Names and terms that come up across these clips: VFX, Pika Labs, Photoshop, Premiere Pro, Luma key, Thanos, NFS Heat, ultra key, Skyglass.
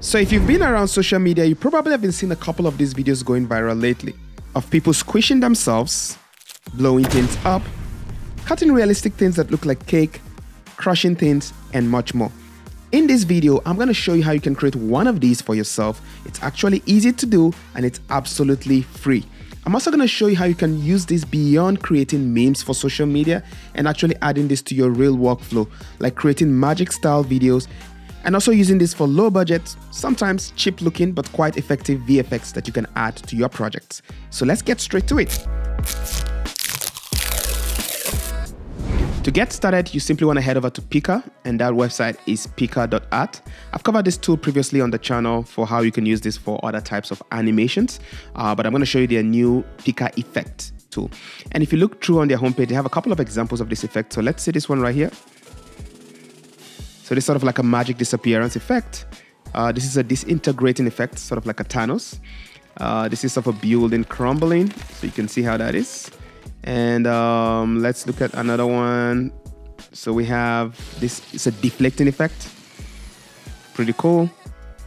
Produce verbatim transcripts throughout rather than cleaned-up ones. So if you've been around social media, you probably have been seeing a couple of these videos going viral lately of people squishing themselves, blowing things up, cutting realistic things that look like cake, crushing things, and much more. In this video, I'm going to show you how you can create one of these for yourself. It's actually easy to do and it's absolutely free. I'm also going to show you how you can use this beyond creating memes for social media and actually adding this to your real workflow, like creating magic style videos, and also using this for low budget, sometimes cheap looking, but quite effective V F X that you can add to your projects. So let's get straight to it. To get started, you simply want to head over to Pika, and that website is pika dot art. I've covered this tool previously on the channel for how you can use this for other types of animations, uh, but I'm going to show you their new Pika effect tool. And if you look through on their homepage, they have a couple of examples of this effect. So let's see this one right here. So this is sort of like a magic disappearance effect. Uh, this is a disintegrating effect, sort of like a Thanos. Uh, this is sort of a building crumbling, so you can see how that is. And um, let's look at another one. So we have this, it's a deflecting effect. Pretty cool.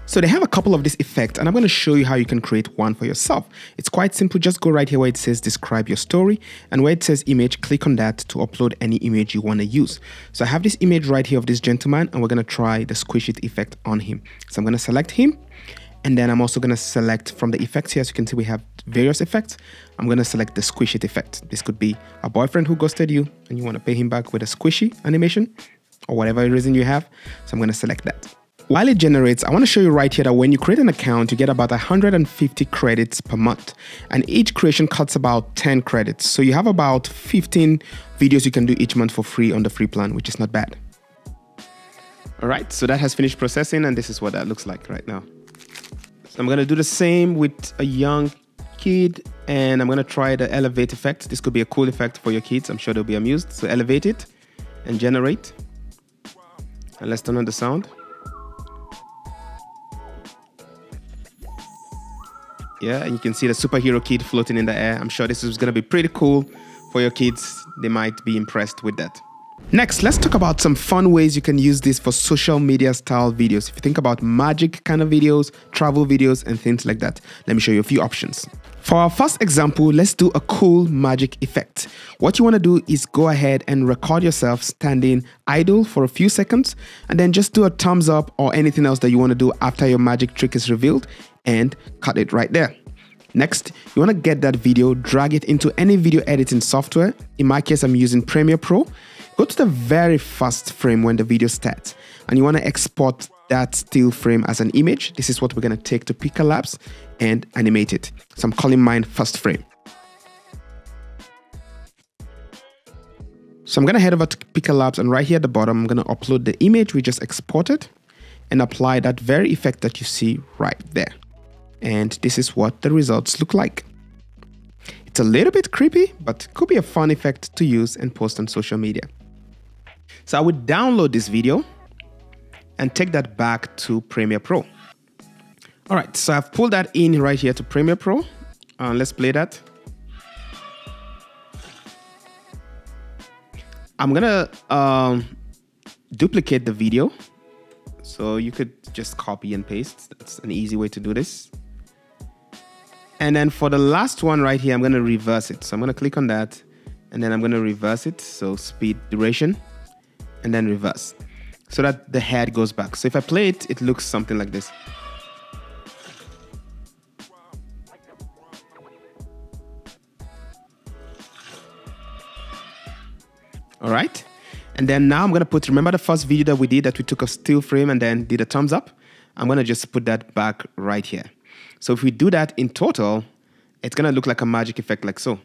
So they have a couple of these effects, and I'm going to show you how you can create one for yourself. It's quite simple. Just go right here where it says describe your story, and where it says image, click on that to upload any image you want to use. So I have this image right here of this gentleman, and we're going to try the squish it effect on him. So I'm going to select him. And then I'm also going to select from the effects here. As you can see, we have various effects. I'm going to select the squish it effect. This could be a boyfriend who ghosted you and you want to pay him back with a squishy animation or whatever reason you have. So I'm going to select that. While it generates, I want to show you right here that when you create an account, you get about one hundred fifty credits per month, and each creation costs about ten credits. So you have about fifteen videos you can do each month for free on the free plan, which is not bad. All right, so that has finished processing, and this is what that looks like right now. I'm going to do the same with a young kid, and I'm going to try the elevate effect. This could be a cool effect for your kids. I'm sure they'll be amused. So elevate it and generate. And let's turn on the sound. Yeah, and you can see the superhero kid floating in the air. I'm sure this is going to be pretty cool for your kids. They might be impressed with that. Next, let's talk about some fun ways you can use this for social media style videos. If you think about magic kind of videos, travel videos, and things like that, let me show you a few options. For our first example, let's do a cool magic effect. What you want to do is go ahead and record yourself standing idle for a few seconds, and then just do a thumbs up or anything else that you want to do after your magic trick is revealed, and cut it right there. Next, you want to get that video, drag it into any video editing software. In my case, I'm using Premiere Pro. Go to the very first frame when the video starts, and you want to export that still frame as an image. This is what we're going to take to Pika Labs and animate it. So I'm calling mine first frame. So I'm going to head over to Pika Labs, and right here at the bottom, I'm going to upload the image we just exported and apply that very effect that you see right there. And this is what the results look like. It's a little bit creepy, but could be a fun effect to use and post on social media. So I would download this video and take that back to Premiere Pro. All right, so I've pulled that in right here to Premiere Pro. Uh, let's play that. I'm gonna um, duplicate the video. So you could just copy and paste. That's an easy way to do this. And then for the last one right here, I'm going to reverse it. So I'm going to click on that, and then I'm going to reverse it. So speed, duration, and then reverse, so that the head goes back. So if I play it, it looks something like this. All right. And then now I'm going to put, remember the first video that we did that we took a still frame and then did a thumbs up? I'm going to just put that back right here. So if we do that in total, it's going to look like a magic effect like so.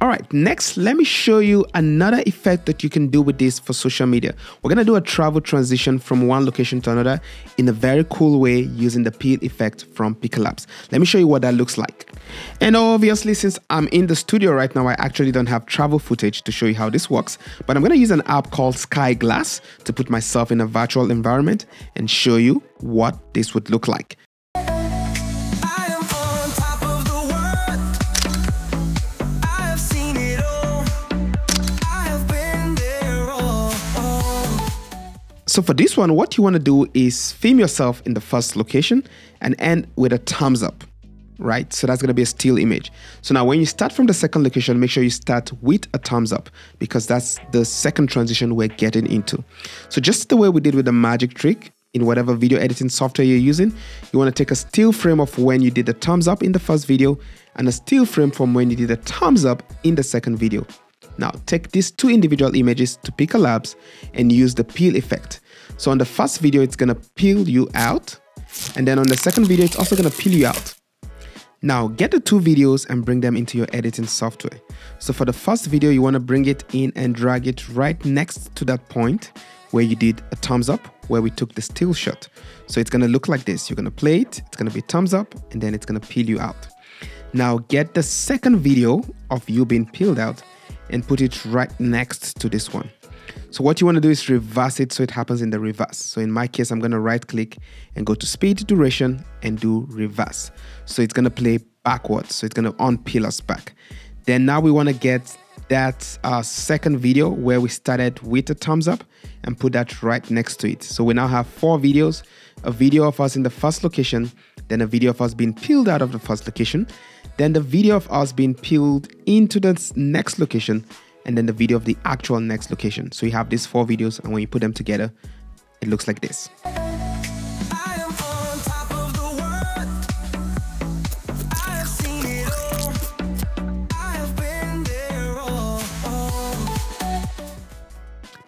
All right, next, let me show you another effect that you can do with this for social media. We're going to do a travel transition from one location to another in a very cool way using the peel effect from Pika Labs. Let me show you what that looks like. And obviously, since I'm in the studio right now, I actually don't have travel footage to show you how this works, but I'm going to use an app called Skyglass to put myself in a virtual environment and show you what this would look like. I am on top of the world. So for this one, what you want to do is film yourself in the first location and end with a thumbs up, right? So that's going to be a still image. So now when you start from the second location, make sure you start with a thumbs up, because that's the second transition we're getting into. So just the way we did with the magic trick, in whatever video editing software you're using, you want to take a still frame of when you did the thumbs up in the first video and a still frame from when you did the thumbs up in the second video. Now take these two individual images to Pika Labs and use the peel effect. So on the first video, it's going to peel you out, and then on the second video, it's also going to peel you out. Now get the two videos and bring them into your editing software. So for the first video, you want to bring it in and drag it right next to that point where you did a thumbs up, where we took the still shot. So it's going to look like this. You're going to play it, it's going to be thumbs up, and then it's going to peel you out. Now get the second video of you being peeled out and put it right next to this one. So what you want to do is reverse it so it happens in the reverse. So in my case, I'm going to right click and go to speed, duration, and do reverse. So it's going to play backwards. So it's going to unpeel us back. Then now we want to get that uh, second video where we started with a thumbs up and put that right next to it. So we now have four videos, a video of us in the first location, then a video of us being peeled out of the first location, then the video of us being peeled into the next location, and then the video of the actual next location. So you have these four videos, and when you put them together, it looks like this.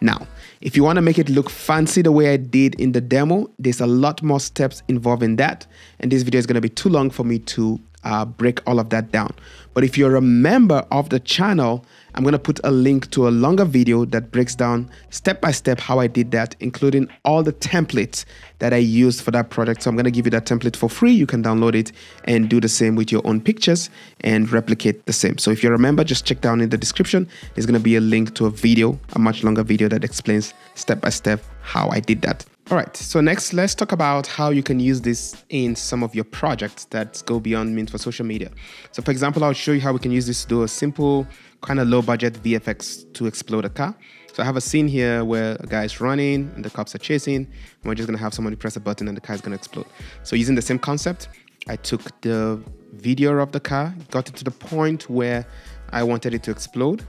Now, if you want to make it look fancy the way I did in the demo, there's a lot more steps involved in that, and this video is going to be too long for me to Uh, break all of that down. But if you're a member of the channel, I'm going to put a link to a longer video that breaks down step by step how I did that, including all the templates that I used for that project. So I'm going to give you that template for free. You can download it and do the same with your own pictures and replicate the same. So if you're a member, just check down in the description. There's going to be a link to a video, a much longer video that explains step by step how I did that. All right, so next, let's talk about how you can use this in some of your projects that go beyond meant for social media. So for example, I'll show you how we can use this to do a simple kind of low budget V F X to explode a car. So I have a scene here where a guy is running and the cops are chasing, and we're just gonna have somebody press a button and the car is gonna explode. So using the same concept, I took the video of the car, got it to the point where I wanted it to explode.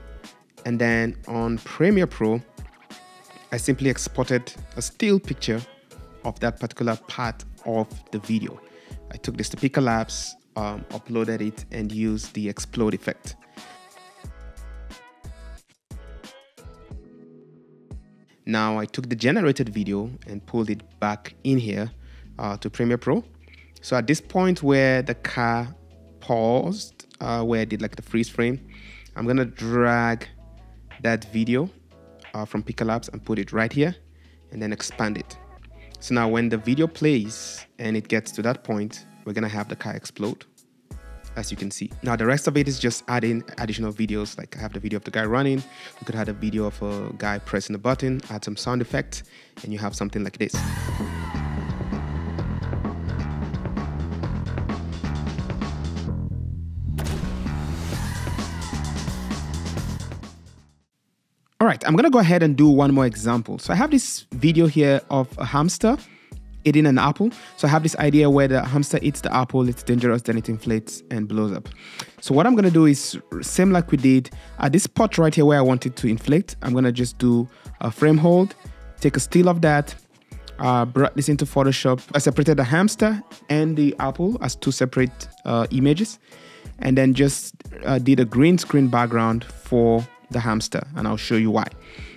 And then on Premiere Pro, I simply exported a still picture of that particular part of the video. I took this to Pika Labs, um, uploaded it, and used the explode effect. Now I took the generated video and pulled it back in here uh, to Premiere Pro. So at this point where the car paused, uh, where I did like the freeze frame, I'm gonna drag that video Uh, from Pika Labs and put it right here and then expand it. So now when the video plays and it gets to that point, we're gonna have the car explode, as you can see. Now the rest of it is just adding additional videos. Like I have the video of the guy running, you could have a video of a guy pressing a button, add some sound effects, and you have something like this. All right, I'm gonna go ahead and do one more example. So I have this video here of a hamster eating an apple. So I have this idea where the hamster eats the apple, it's dangerous, then it inflates and blows up. So what I'm gonna do is, same like we did, at this spot right here where I want it to inflate, I'm gonna just do a frame hold, take a still of that, uh, brought this into Photoshop. I separated the hamster and the apple as two separate uh, images, and then just uh, did a green screen background for the hamster, and I'll show you why.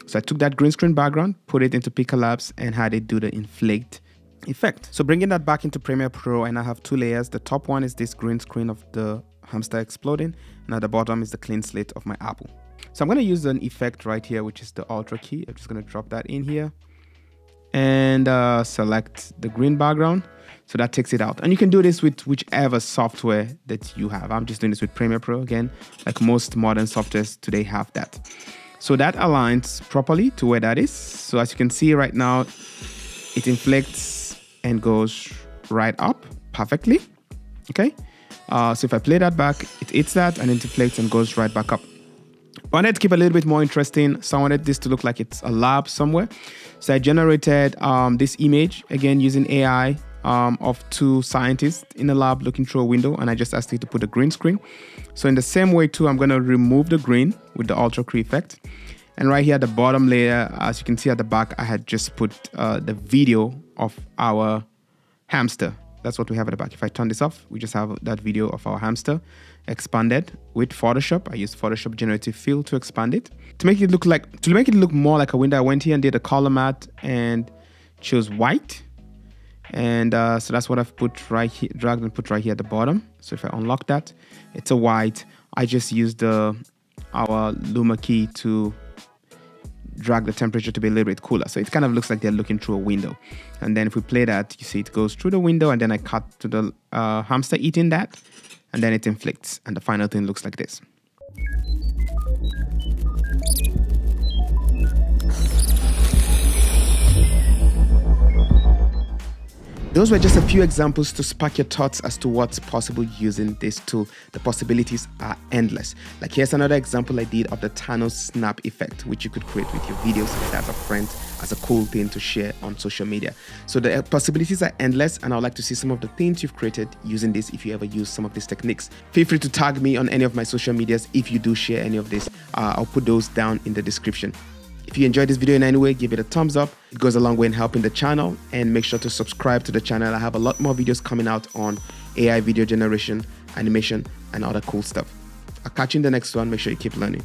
So I took that green screen background, put it into Pika Labs, and had it do the inflate effect. So bringing that back into Premiere Pro, and I have two layers. The top one is this green screen of the hamster exploding, and at the bottom is the clean slate of my apple. So I'm going to use an effect right here, which is the Ultra Key. I'm just going to drop that in here and uh, select the green background. So that takes it out. And you can do this with whichever software that you have. I'm just doing this with Premiere Pro again, like most modern softwares today have that. So that aligns properly to where that is. So as you can see right now, it inflates and goes right up perfectly, okay? Uh, so if I play that back, it hits that and it inflates and goes right back up. wanted to keep a little bit more interesting, so I wanted this to look like it's a lab somewhere. So I generated um, this image, again using A I, um, of two scientists in a lab looking through a window, and I just asked it to put a green screen. So in the same way too, I'm going to remove the green with the ultra key effect. And right here at the bottom layer, as you can see at the back, I had just put uh, the video of our hamster. That's what we have at the back. If I turn this off, we just have that video of our hamster expanded with Photoshop. I used Photoshop generative fill to expand it. To make it look like, to make it look more like a window, I went here and did a color mat and chose white. And uh, so that's what I've put right here, dragged and put right here at the bottom. So if I unlock that, it's a white. I just used the, our Luma key to drag the temperature to be a little bit cooler. So it kind of looks like they're looking through a window. And then if we play that, you see it goes through the window, and then I cut to the uh, hamster eating that, and then it inflicts. And the final thing looks like this. Those were just a few examples to spark your thoughts as to what's possible using this tool. The possibilities are endless. Like here's another example I did of the Thanos snap effect, which you could create with your videos and as a friend, as a cool thing to share on social media. So the possibilities are endless, and I would like to see some of the things you've created using this if you ever use some of these techniques. Feel free to tag me on any of my social medias if you do share any of this. Uh, I'll put those down in the description. If you enjoyed this video in any way, give it a thumbs up. It goes a long way in helping the channel, and make sure to subscribe to the channel. I have a lot more videos coming out on A I video generation, animation, and other cool stuff. I'll catch you in the next one. Make sure you keep learning.